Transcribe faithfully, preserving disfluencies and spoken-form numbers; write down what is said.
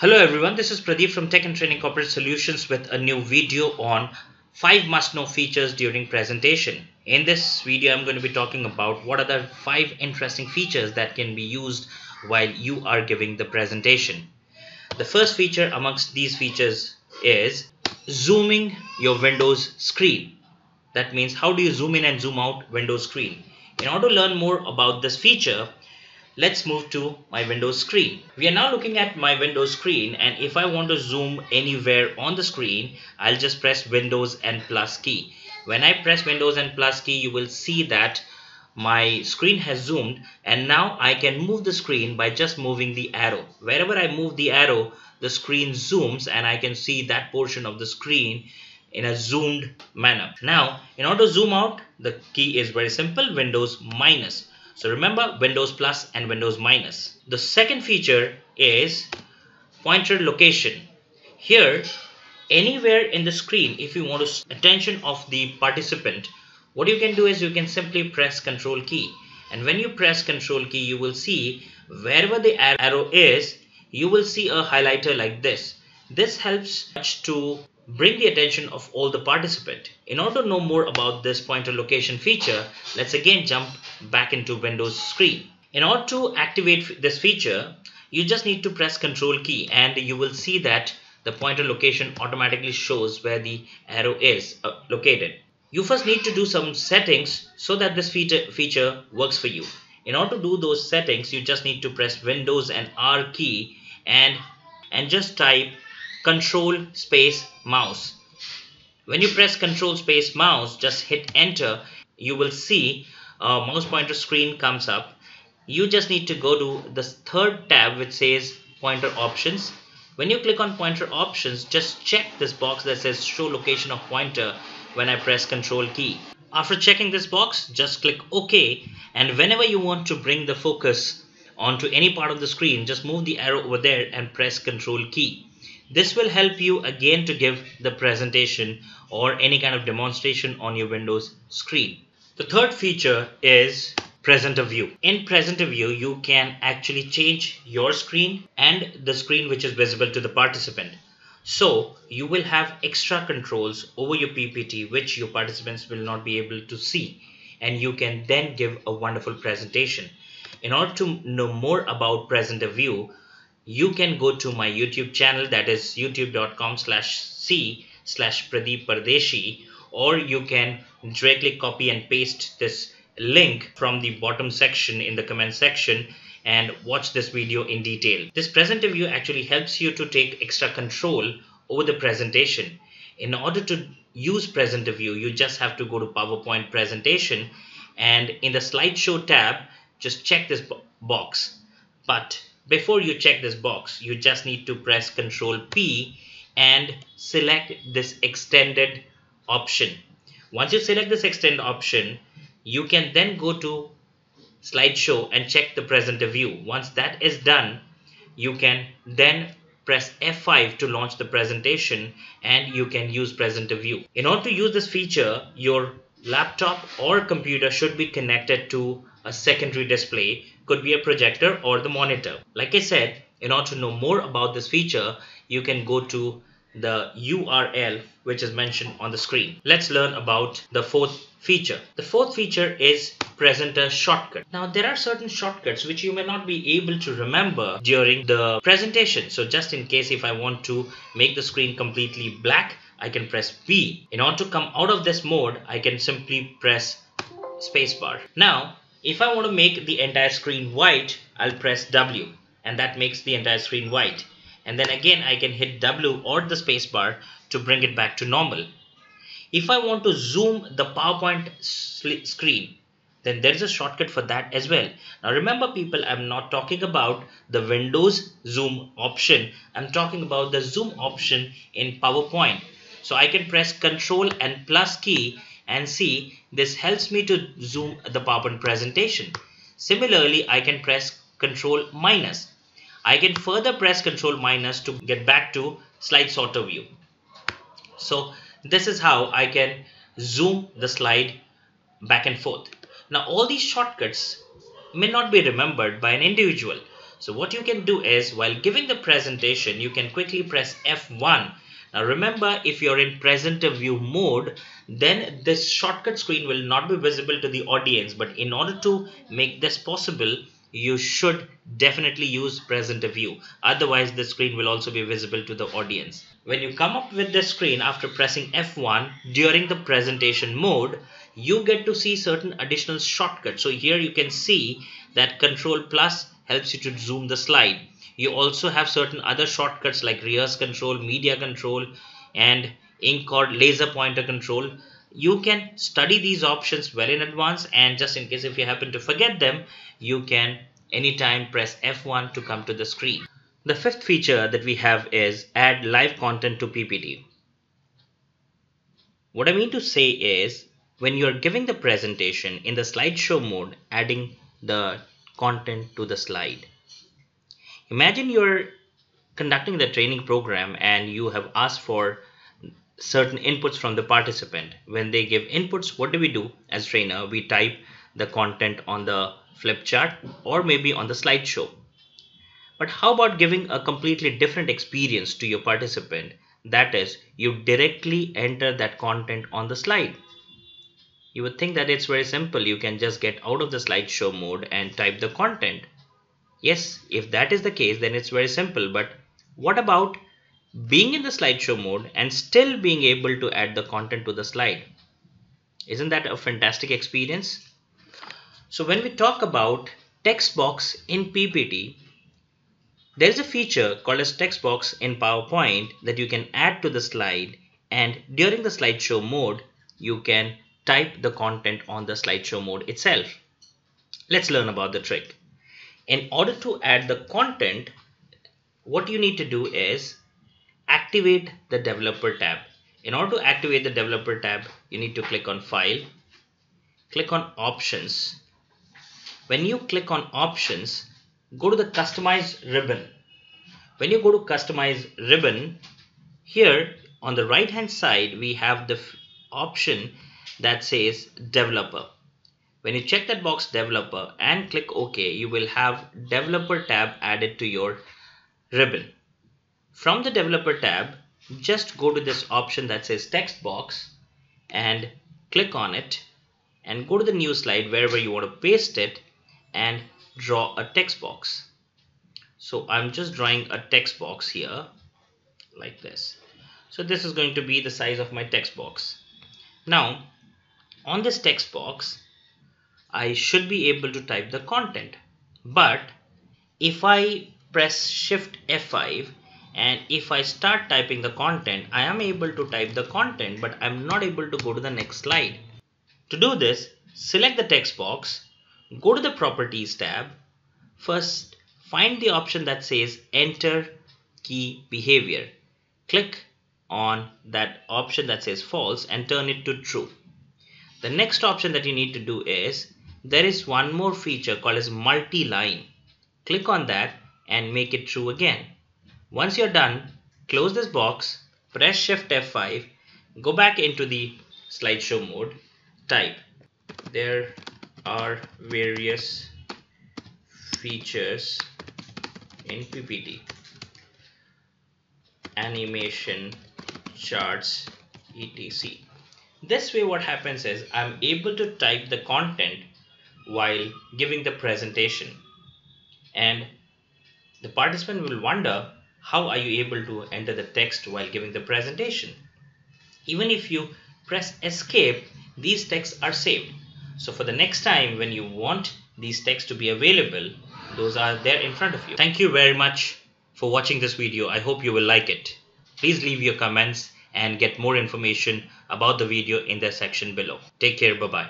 Hello everyone, this is Pradeep from Tech and Training Corporate Solutions with a new video on five must-know features during presentation. In this video, I'm going to be talking about what are the five interesting features that can be used while you are giving the presentation. The first feature amongst these features is zooming your Windows screen. That means, how do you zoom in and zoom out Windows screen? In order to learn more about this feature, let's move to my Windows screen. We are now looking at my Windows screen, and if I want to zoom anywhere on the screen, I'll just press Windows and plus key. When I press Windows and plus key, you will see that my screen has zoomed, and now I can move the screen by just moving the arrow. Wherever I move the arrow, the screen zooms and I can see that portion of the screen in a zoomed manner. Now, in order to zoom out, the key is very simple, Windows minus. So remember, Windows plus and Windows minus. The second feature is pointer location. Here, anywhere in the screen, if you want to attention of the participant, what you can do is you can simply press Control key. And when you press Control key, you will see wherever the arrow is, you will see a highlighter like this. This helps to bring the attention of all the participant. In order to know more about this pointer location feature, let's again jump back into Windows screen. In order to activate this feature, you just need to press Control key and you will see that the pointer location automatically shows where the arrow is located. You first need to do some settings so that this feature feature works for you. In order to do those settings, you just need to press Windows and R key and and just type Control space mouse. When you press Control space mouse, just hit enter, you will see a mouse pointer screen comes up. You just need to go to the third tab which says pointer options. When you click on pointer options, just check this box that says show location of pointer when I press Control key. After checking this box, just click OK, and whenever you want to bring the focus onto any part of the screen, just move the arrow over there and press Control key. This will help you again to give the presentation or any kind of demonstration on your Windows screen. The third feature is Presenter view. In Presenter view, you can actually change your screen and the screen which is visible to the participant. So you will have extra controls over your P P T which your participants will not be able to see, and you can then give a wonderful presentation. In order to know more about Presenter view, you can go to my YouTube channel, that is youtube.com slash C slash Pradip Pardeshi, or you can directly copy and paste this link from the bottom section in the comment section and watch this video in detail. This Presenter view actually helps you to take extra control over the presentation. In order to use Presenter view, you just have to go to PowerPoint presentation and in the slideshow tab, just check this box. But before you check this box, you just need to press Control P and select this extended option. Once you select this extend option, you can then go to slideshow and check the Presenter view. Once that is done, you can then press F five to launch the presentation and you can use Presenter view. In order to use this feature, your laptop or computer should be connected to a secondary display, could be a projector or the monitor. Like I said, in order to know more about this feature, you can go to the U R L which is mentioned on the screen. Let's learn about the fourth feature. The fourth feature is Presenter shortcut. Now there are certain shortcuts which you may not be able to remember during the presentation. So just in case if I want to make the screen completely black, I can press B. In order to come out of this mode, I can simply press spacebar. Now, if I want to make the entire screen white, I'll press W and that makes the entire screen white. And then again, I can hit W or the spacebar to bring it back to normal. If I want to zoom the PowerPoint screen, then there's a shortcut for that as well. Now remember people, I'm not talking about the Windows zoom option. I'm talking about the zoom option in PowerPoint. So I can press Control and plus key and see, this helps me to zoom the PowerPoint presentation. Similarly, I can press Control minus. I can further press Control minus to get back to slide sorter view. So this is how I can zoom the slide back and forth. Now all these shortcuts may not be remembered by an individual. So what you can do is, while giving the presentation, you can quickly press F one. Now remember, if you're in presenter view mode, then this shortcut screen will not be visible to the audience. But in order to make this possible, you should definitely use presenter view. Otherwise, the screen will also be visible to the audience. When you come up with this screen after pressing F one during the presentation mode, you get to see certain additional shortcuts. So here you can see that Control plus helps you to zoom the slide. You also have certain other shortcuts like rehearse control, media control, and ink or laser pointer control. You can study these options well in advance, and just in case if you happen to forget them, you can anytime press F one to come to the screen. The fifth feature that we have is add live content to P P T. What I mean to say is, when you are giving the presentation in the slideshow mode, adding the content to the slide. Imagine you're conducting the training program and you have asked for certain inputs from the participant. When they give inputs, what do we do as trainer? We type the content on the flip chart or maybe on the slideshow. But how about giving a completely different experience to your participant? That is, you directly enter that content on the slide. You would think that it's very simple. You can just get out of the slideshow mode and type the content. Yes, if that is the case, then it's very simple. But what about being in the slideshow mode and still being able to add the content to the slide? Isn't that a fantastic experience? So when we talk about text box in P P T, there's a feature called as text box in PowerPoint that you can add to the slide, and during the slideshow mode, you can type the content on the slideshow mode itself. Let's learn about the trick. In order to add the content, what you need to do is activate the developer tab. In order to activate the developer tab, you need to click on File, click on Options. When you click on Options, go to the Customize ribbon. When you go to Customize ribbon, here on the right hand side, we have the option that says developer. When you check that box developer and click OK, you will have developer tab added to your ribbon. From the developer tab, just go to this option that says text box and click on it, and go to the new slide wherever you want to paste it and draw a text box. So I'm just drawing a text box here like this. So this is going to be the size of my text box. Now, on this text box, I should be able to type the content. But if I press Shift F five and if I start typing the content, I am able to type the content, but I'm not able to go to the next slide. To do this, select the text box, go to the Properties tab. First, find the option that says Enter Key Behavior. Click on that option that says false and turn it to true. The next option that you need to do is, there is one more feature called as multi-line. Click on that and make it true again. Once you're done, close this box, press Shift F five, go back into the slideshow mode, type there are various features in P P T, animation, charts, et cetera. This way what happens is I'm able to type the content while giving the presentation, and the participant will wonder, how are you able to enter the text while giving the presentation? Even if you press escape, these texts are saved. So for the next time when you want these texts to be available, those are there in front of you. Thank you very much for watching this video. I hope you will like it. Please leave your comments and get more information about the video in the section below. Take care. Bye-bye.